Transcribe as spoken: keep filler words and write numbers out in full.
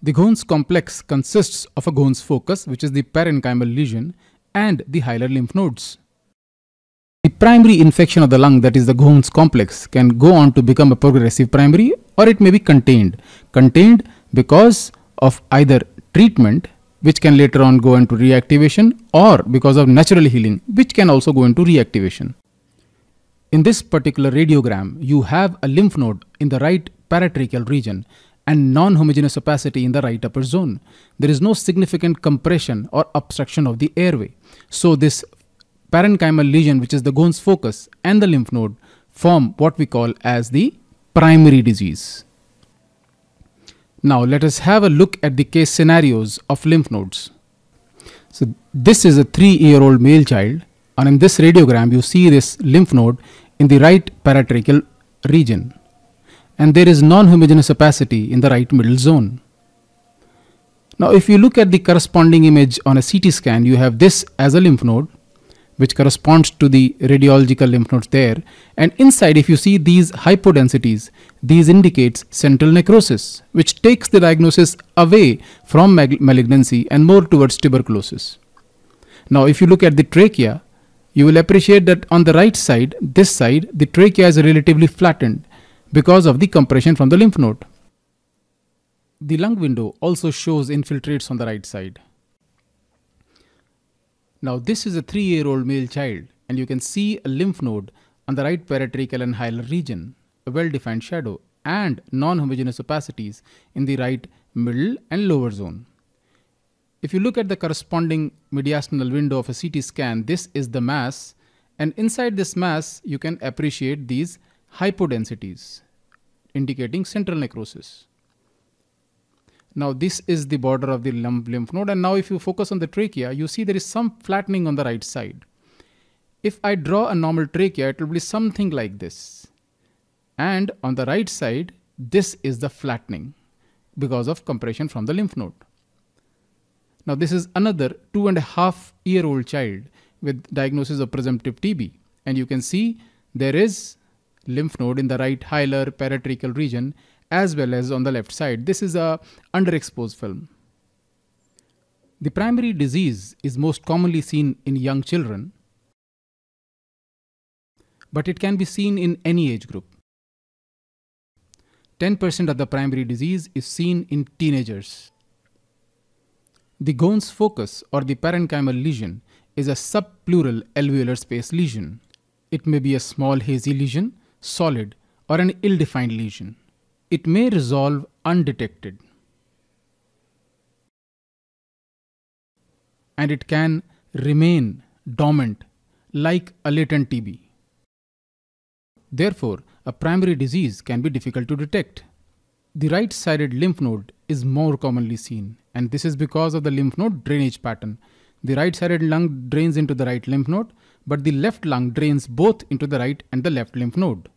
The Ghon's complex consists of a Ghon's focus, which is the parenchymal lesion, and the hilar lymph nodes. The primary infection of the lung, that is the Ghon's complex, can go on to become a progressive primary, or it may be contained. Contained because of either treatment, which can later on go into reactivation, or because of natural healing, which can also go into reactivation. In this particular radiogram, you have a lymph node in the right paratracheal region and non-homogeneous opacity in the right upper zone. There is no significant compression or obstruction of the airway. So this parenchymal lesion, which is the Ghon's focus, and the lymph node form what we call as the primary disease. Now let us have a look at the case scenarios of lymph nodes. So this is a three-year-old male child, and in this radiogram you see this lymph node in the right paratracheal region, and there is non-homogeneous opacity in the right middle zone. Now if you look at the corresponding image on a C T scan, you have this as a lymph node which corresponds to the radiological lymph nodes there, and inside if you see these hypodensities, these indicates central necrosis, which takes the diagnosis away from malignancy and more towards tuberculosis. Now if you look at the trachea, you will appreciate that on the right side, this side, the trachea is relatively flattened because of the compression from the lymph node. The lung window also shows infiltrates on the right side. Now this is a three-year-old male child, and you can see a lymph node on the right paratracheal and hilar region, a well-defined shadow, and non-homogeneous opacities in the right middle and lower zone. If you look at the corresponding mediastinal window of a C T scan, this is the mass, and inside this mass you can appreciate these hypodensities indicating central necrosis. Now this is the border of the lymph node, and now if you focus on the trachea, you see there is some flattening on the right side. If I draw a normal trachea, it will be something like this. And on the right side, this is the flattening because of compression from the lymph node. Now this is another two and a half year old child with diagnosis of presumptive T B, and you can see there is lymph node in the right hilar paratracheal region as well as on the left side. This is a underexposed film. The primary disease is most commonly seen in young children, but it can be seen in any age group. ten percent of the primary disease is seen in teenagers. The Ghon's focus, or the parenchymal lesion, is a subpleural alveolar space lesion. It may be a small hazy lesion, solid, or an ill-defined lesion. It may resolve undetected, and it can remain dormant like a latent T B. Therefore, a primary disease can be difficult to detect. The right-sided lymph node is more commonly seen, and this is because of the lymph node drainage pattern. The right-sided lung drains into the right lymph node, but the left lung drains both into the right and the left lymph node.